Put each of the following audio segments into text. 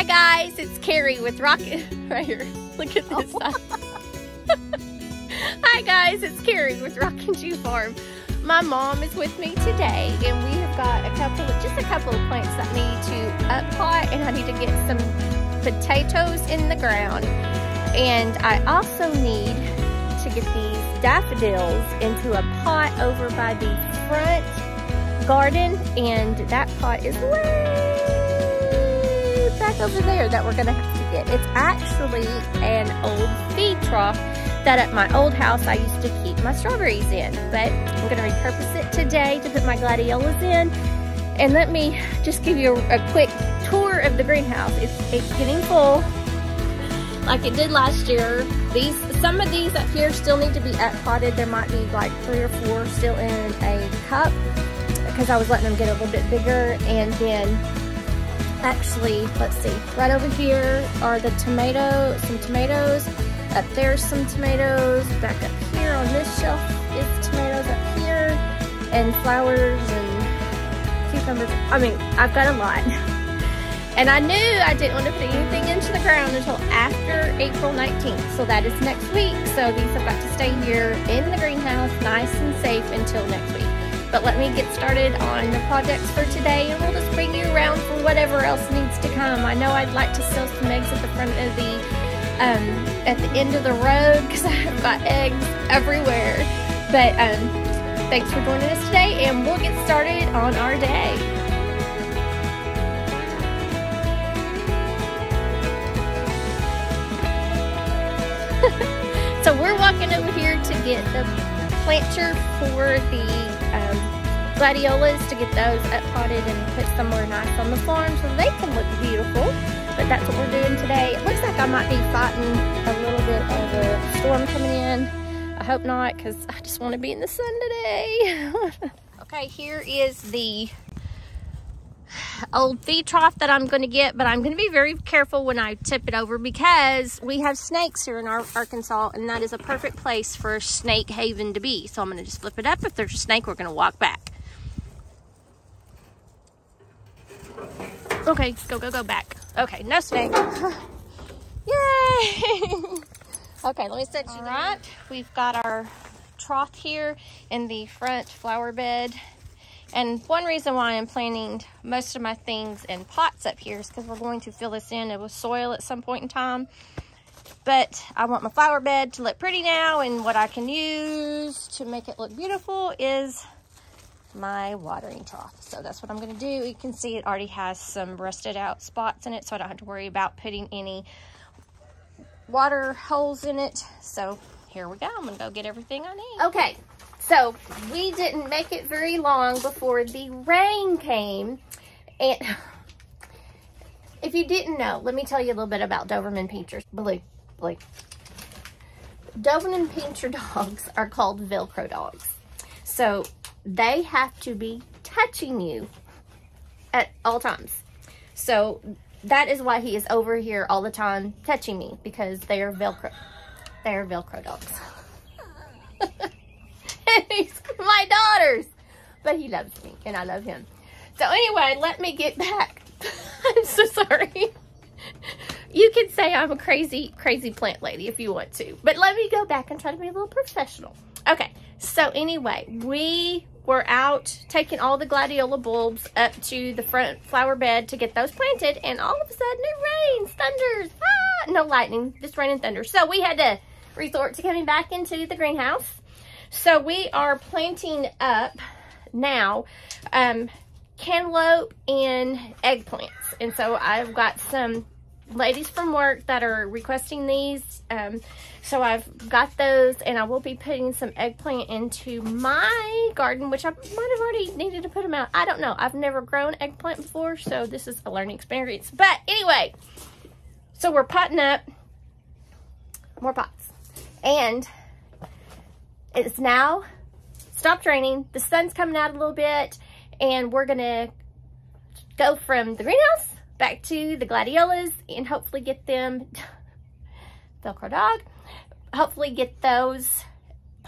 Hi guys, it's Cari with Rockin'... Right here, look at this side. Hi guys, it's Cari with Rockin' G Farm. My mom is with me today, and we have got just a couple of plants that need to up-pot, and I need to get some potatoes in the ground. And I also need to get these daffodils into a pot over by the front garden, and that pot is way back over there that we're gonna have to get. It's actually an old feed trough that at my old house I used to keep my strawberries in, but I'm gonna repurpose it today to put my gladiolus in. And let me just give you a quick tour of the greenhouse. It's getting full like it did last year. Some of these up here still need to be up-potted. There might be like 3 or 4 still in a cup because I was letting them get a little bit bigger. And then actually, let's see, right over here are some tomatoes. Up there's some tomatoes. Back up here on this shelf is tomatoes up here, and flowers and cucumbers. I mean, I've got a lot. And I knew I didn't want to put anything into the ground until after April 19th. So that is next week. So these have got to stay here in the greenhouse, nice and safe until next week. But let me get started on the projects for today, and we'll just bring you around for whatever else needs to come. I know I'd like to sell some eggs at the front of the, end of the road, because I have got eggs everywhere. But thanks for joining us today, and we'll get started on our day. So we're walking over here to get the planter for the gladiolus, to get those up potted and put somewhere nice on the farm so they can look beautiful. But that's what we're doing today. It looks like I might be fighting a little bit of a storm coming in. I hope not, because I just want to be in the sun today. Okay, here is the old feed trough that I'm going to get, but I'm going to be very careful when I tip it over because we have snakes here in Arkansas, and that is a perfect place for a snake haven to be. So I'm going to just flip it up. If there's a snake, we're going to walk back. Okay, go back. Okay, no snake. Yay! Okay, let me set you right. We've got our trough here in the front flower bed. And one reason why I'm planting most of my things in pots up here is because we're going to fill this in with soil at some point in time. But I want my flower bed to look pretty now, and what I can use to make it look beautiful is my watering trough. So that's what I'm going to do. You can see it already has some rusted out spots in it, so I don't have to worry about putting any water holes in it. So here we go. I'm going to go get everything I need. Okay. So we didn't make it very long before the rain came. And if you didn't know, let me tell you a little bit about Doberman Pinschers. Blue. Doberman Pinscher dogs are called Velcro dogs. So they have to be touching you at all times. So that is why he is over here all the time touching me, because they are Velcro. They are Velcro dogs. He's my daughter's, but he loves me and I love him. So anyway, let me get back. I'm so sorry. You can say I'm a crazy plant lady if you want to, but let me go back and try to be a little professional. Okay, so anyway, we were out taking all the gladiola bulbs up to the front flower bed to get those planted, and all of a sudden it rains, thunders, no lightning, just rain and thunder. So we had to resort to coming back into the greenhouse. So we are planting up now cantaloupe and eggplants. And so I've got some ladies from work that are requesting these. So I've got those, and I will be putting some eggplant into my garden, which I might have already needed to put them out. I don't know. I've never grown eggplant before, so this is a learning experience. But anyway, so we're potting up more pots. And it's now stopped raining, the sun's coming out a little bit, and we're gonna go from the greenhouse back to the gladiolas and hopefully get them Velcro dog, hopefully get those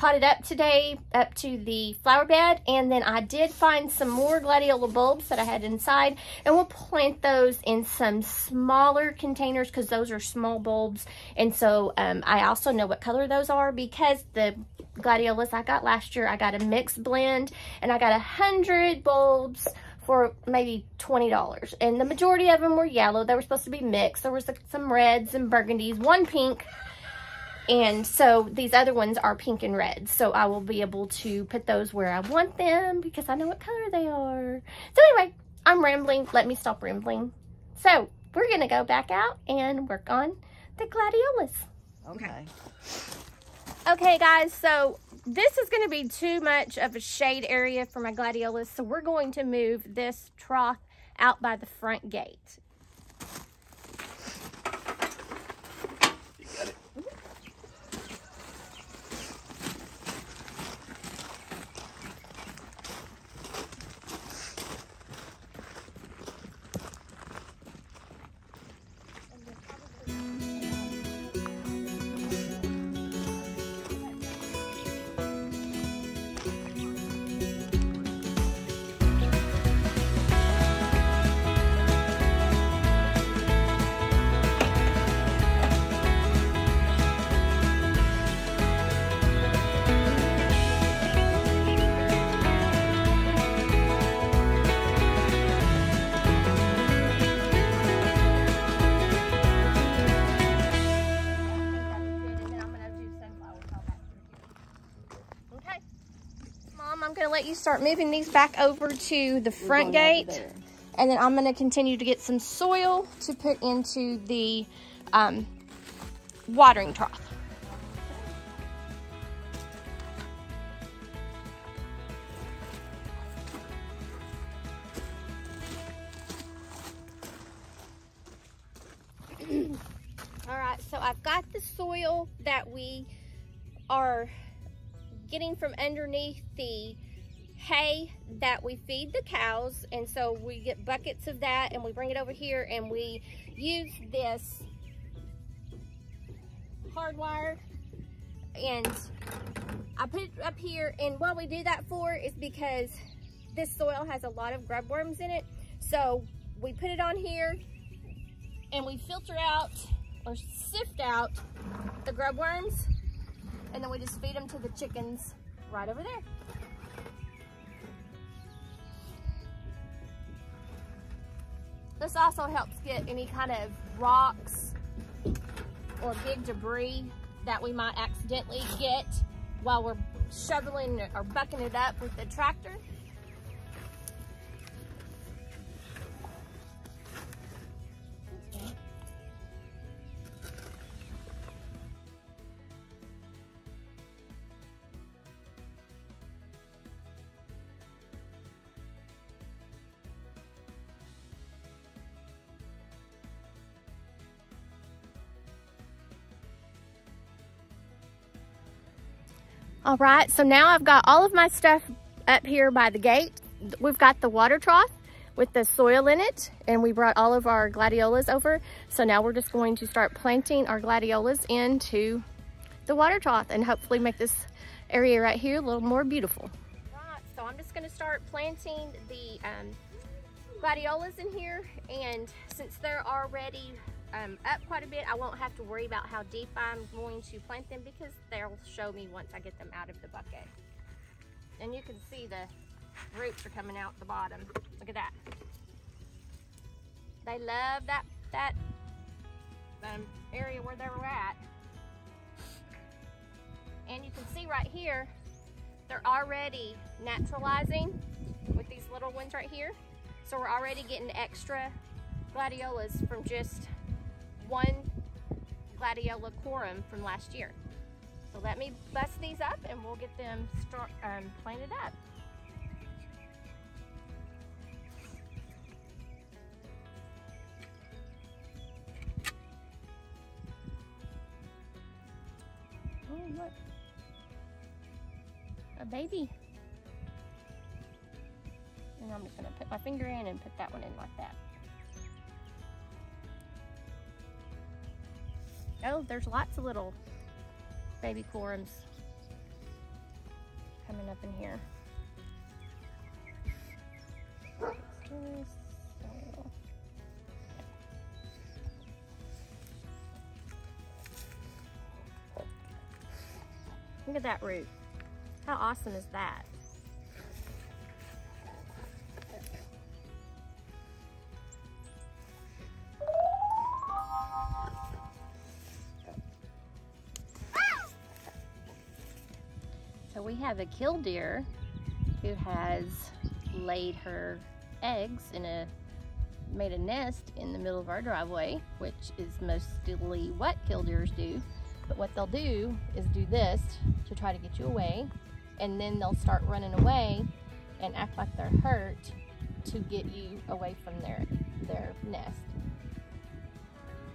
potted up today up to the flower bed, and then I did find some more gladiolus bulbs that I had inside, and we'll plant those in some smaller containers because those are small bulbs. And so I also know what color those are because the gladiolus I got last year, I got a mixed blend, and I got 100 bulbs for maybe $20, and the majority of them were yellow. They were supposed to be mixed. There was some reds and burgundies, one pink, and so these other ones are pink and red, so I will be able to put those where I want them because I know what color they are. So anyway, I'm rambling. Let me stop rambling. So we're gonna go back out and work on the gladiolus. Okay guys, so this is going to be too much of a shade area for my gladiolus, so we're going to move this trough out by the front gate. You got it. You start moving these back over to the front gate, and then I'm going to continue to get some soil to put into the watering trough. All right, so I've got the soil that we are getting from underneath the hay that we feed the cows, and so we get buckets of that and we bring it over here and we use this hard wire, and I put it up here. And what we do that for is because this soil has a lot of grub worms in it, so we put it on here and we filter out or sift out the grub worms, and then we just feed them to the chickens right over there. This also helps get any kind of rocks or big debris that we might accidentally get while we're shoveling or bucking it up with the tractor. All right, so now I've got all of my stuff up here by the gate. We've got the water trough with the soil in it, and we brought all of our gladiolas over. So now we're just going to start planting our gladiolas into the water trough and hopefully make this area right here a little more beautiful. All right, so I'm just gonna start planting the gladiolas in here, and since they're already up quite a bit, I won't have to worry about how deep I'm going to plant them because they'll show me once I get them out of the bucket. And you can see the roots are coming out the bottom. Look at that. They love that area where they were at. And you can see right here, they're already naturalizing with these little ones right here. So we're already getting extra gladiolas from just one gladiola quorum from last year. So let me bust these up and we'll get them planted up. Oh, look. A baby. And I'm just gonna put my finger in and put that one in like that. Oh, there's lots of little baby corums. coming up in here. Just a little. Look at that root. How awesome is that? So we have a killdeer who has laid her eggs in a, made a nest in the middle of our driveway, which is mostly what killdeers do. But what they'll do is do this to try to get you away, and then they'll start running away and act like they're hurt to get you away from their nest.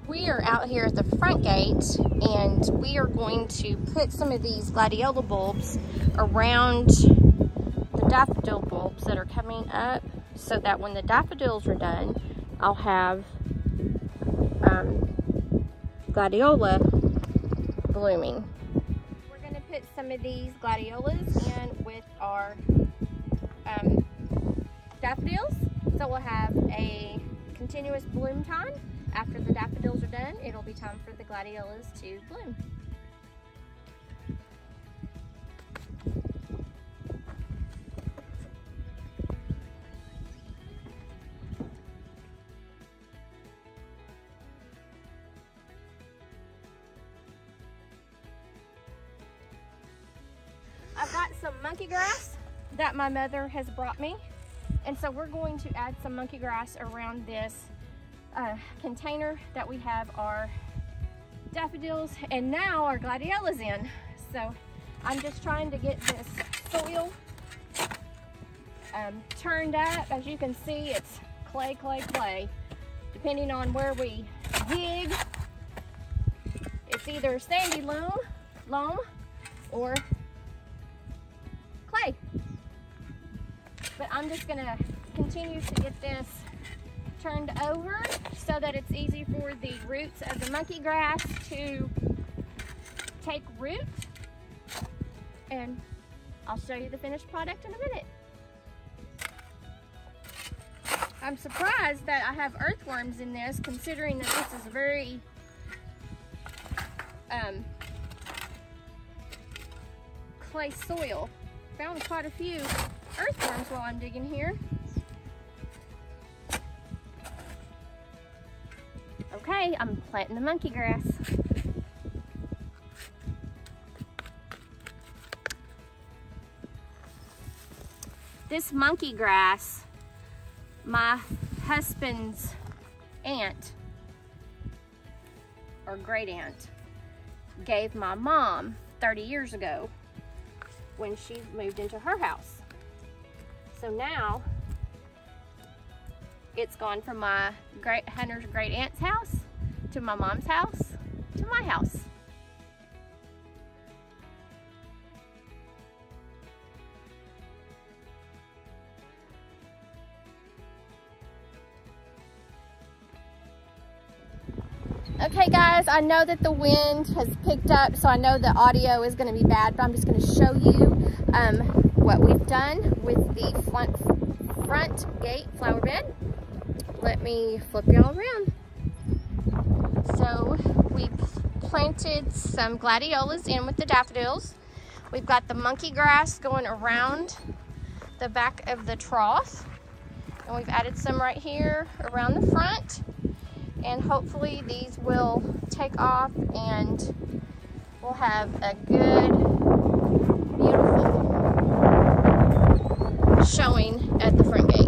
We are out here at the front gate, and we are going to put some of these gladiola bulbs around the daffodil bulbs that are coming up, so that when the daffodils are done, I'll have gladiola blooming. We're going to put some of these gladiolas in with our daffodils, so we'll have a continuous bloom time. After the daffodils are done, it'll be time for the gladiolas to bloom. I've got some monkey grass that my mother has brought me, and so we're going to add some monkey grass around this container that we have our daffodils and now our gladiolas in. So I'm just trying to get this soil turned up. As you can see, it's clay, clay, clay. Depending on where we dig, it's either sandy loam or clay. But I'm just gonna continue to get this turned over so that it's easy for the roots of the monkey grass to take root, and I'll show you the finished product in a minute. I'm surprised that I have earthworms in this, considering that this is very clay soil. Found quite a few earthworms while I'm digging here. Okay, I'm planting the monkey grass. This monkey grass, my husband's aunt, or great aunt, gave my mom 30 years ago when she moved into her house. So now, it's gone from my great Hunter's great aunt's house to my mom's house to my house. Okay guys, I know that the wind has picked up, so I know the audio is going to be bad, but I'm just going to show you what we've done with the front gate flower bed. Let me flip y'all around. So we planted some gladiolas in with the daffodils. We've got the monkey grass going around the back of the trough. And we've added some right here around the front. And hopefully these will take off and we'll have a good, beautiful showing at the front gate.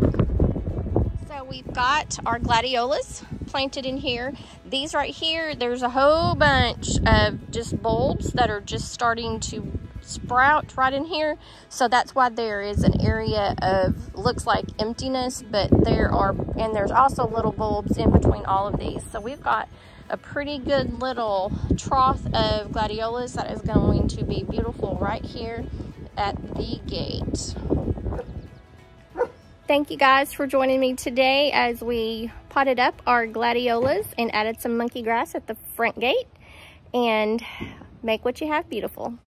We've got our gladiolas planted in here. These right here, there's a whole bunch of just bulbs that are just starting to sprout right in here. So that's why there is an area of, looks like emptiness, but there are, and there's also little bulbs in between all of these. So we've got a pretty good little trough of gladiolas that is going to be beautiful right here at the gate. Thank you guys for joining me today as we potted up our gladiolas and added some monkey grass at the front gate. And make what you have beautiful.